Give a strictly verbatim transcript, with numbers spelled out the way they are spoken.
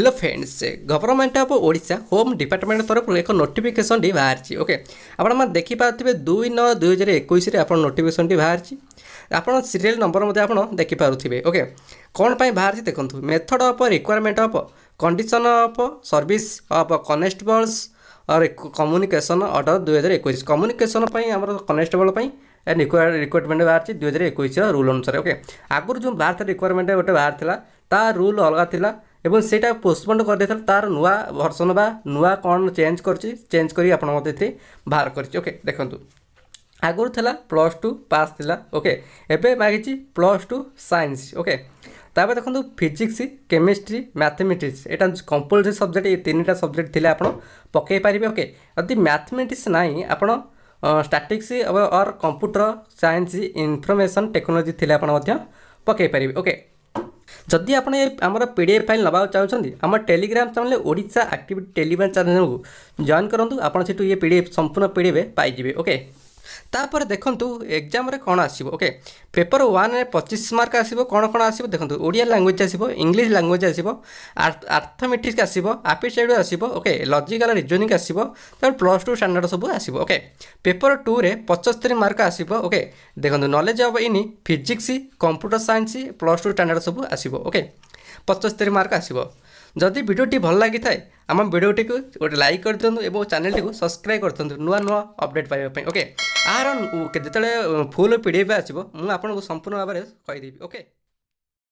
Hello friends, government of Odisha home department तरफ एक notification T बाहर ओके आप देखिपे दुई नौ दुई हजार एक नोटिफिकेशन टी बाहर आप सीरियल नंबर आज देखिपे ओके कौन पर बाहर देखूँ method of requirement of condition of service of constables और कम्युनिकेशन ऑर्डर दुई हजार एक कम्युनिकेशन कनेस्टेबल रिक्वायर रिक्वायरमेंट बाहर दुई हजार एक रूल अनुसार ओके आगुरी जो बाहर रिक्वायरमेंट गोटे बाहर था तार रूल अलग था एवं सेटा पोस्टपोन कर देता तार नुआ वर्सन बा नुआ कौन चेंज कर चेंज करी आपन मते बाहर करके ओके देखंतु आगुर थला प्लस टू पास थिला ओके एबे मागिची प्लस टू साइंस ओके ताबे देखंतु फिजिक्स केमिस्ट्री मैथमेटिक्स एटा कंपलसरी सब्जेक्ट ए तीनटा सब्जेक्ट थिले आपन पके पारिबे ओके यदि मैथमेटिक्स नाही आपन स्टैटिक्स और कंप्यूटर साइंस इंफॉर्मेशन टेक्नोलॉजी थिले आपन मते पके पारिबे ओके जदि आप पीडीएफ फाइल नवा चाहते आम Telegram channel Odisha activity Telegram channel को जॉइन करूँ आप ये पीडीएफ संपूर्ण पीडीएफ पाइबे ओके तापर देखंतु एग्जाम रे कौन आसीबो ओके पेपर वन रे पच्चीस मार्क आसीबो कौन कौन आसीबो देखंतु ओडिया लैंग्वेज आसीबो इंग्लिश लैंग्वेज आसीबो अर्थमेटिक्स आसीबो एपिसोड आसीबो ओके लॉजिकल रीजनिंग आसीबो त प्लस टू स्टैंडर्ड सब आसीबो ओके पेपर टू रे पचहत्तर मार्क आसीबो ओके देखंतु knowledge of in physics computer science plus two standard सब आसीबो ओके पचहत्तर मार्क आसीबो जदि भिडियोटी भल लागि थाए आम भिडियोटी को गोटे लाइक कर दिंतु एवं चैनल को सब्सक्राइब कर दिंतु नुआ नुआ अपडेट पाइबा ओके आर जिते फुल पीडीएफ आसीबो मु आपन को संपूर्ण भाव में कहि देबी ओके।